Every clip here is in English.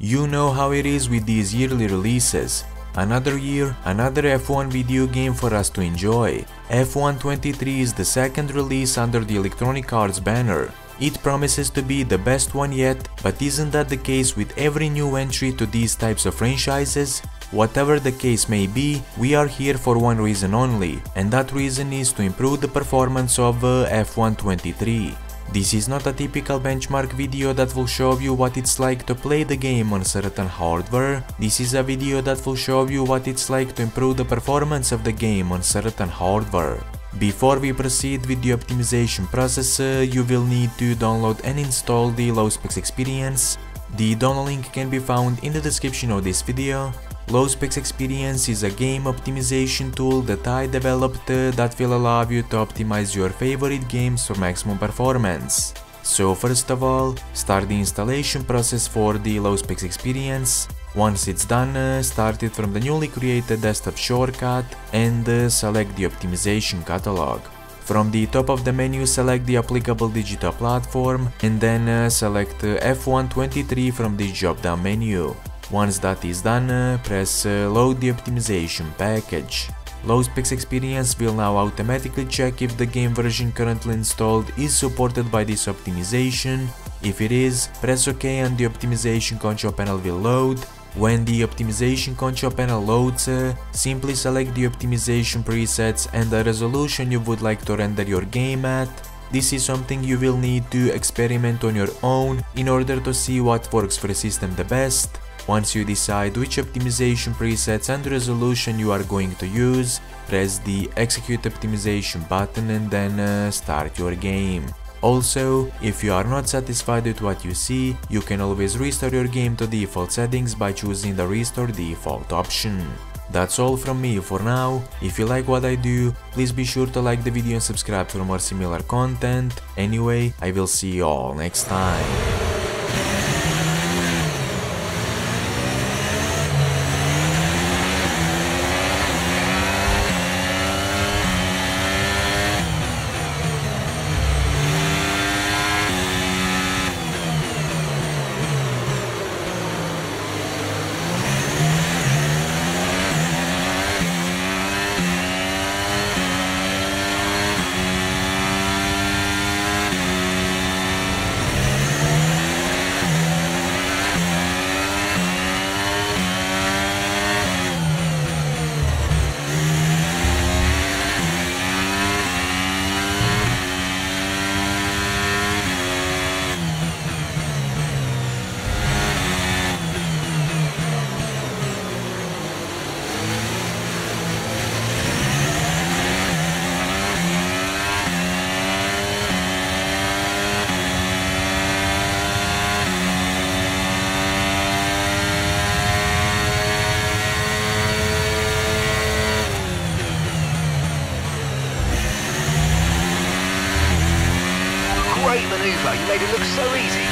You know how it is with these yearly releases. Another year, another F1 video game for us to enjoy. F1 23 is the second release under the Electronic Arts banner. It promises to be the best one yet, but isn't that the case with every new entry to these types of franchises? Whatever the case may be, we are here for one reason only, and that reason is to improve the performance of F1 23. This is not a typical benchmark video that will show you what it's like to play the game on certain hardware. This is a video that will show you what it's like to improve the performance of the game on certain hardware. Before we proceed with the optimization process, you will need to download and install the Low Specs Experience. The download link can be found in the description of this video. Low Specs Experience is a game optimization tool that I developed that will allow you to optimize your favorite games for maximum performance. So first of all, start the installation process for the Low Specs Experience. Once it's done, start it from the newly created desktop shortcut and select the optimization catalog. From the top of the menu, select the applicable digital platform and then select F1 23 from the drop-down menu. Once that is done, press load the optimization package. Low Specs Experience will now automatically check if the game version currently installed is supported by this optimization. If it is, press OK and the optimization control panel will load. When the optimization control panel loads, simply select the optimization presets and the resolution you would like to render your game at. This is something you will need to experiment on your own in order to see what works for your system the best. Once you decide which optimization presets and resolution you are going to use, press the Execute Optimization button and then start your game. Also, if you are not satisfied with what you see, you can always restore your game to default settings by choosing the Restore Default option. That's all from me for now. If you like what I do, please be sure to like the video and subscribe for more similar content. Anyway, I will see you all next time. Great manoeuvre, you made it look so easy.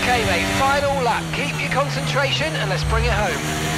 Okay mate, final lap, keep your concentration and let's bring it home.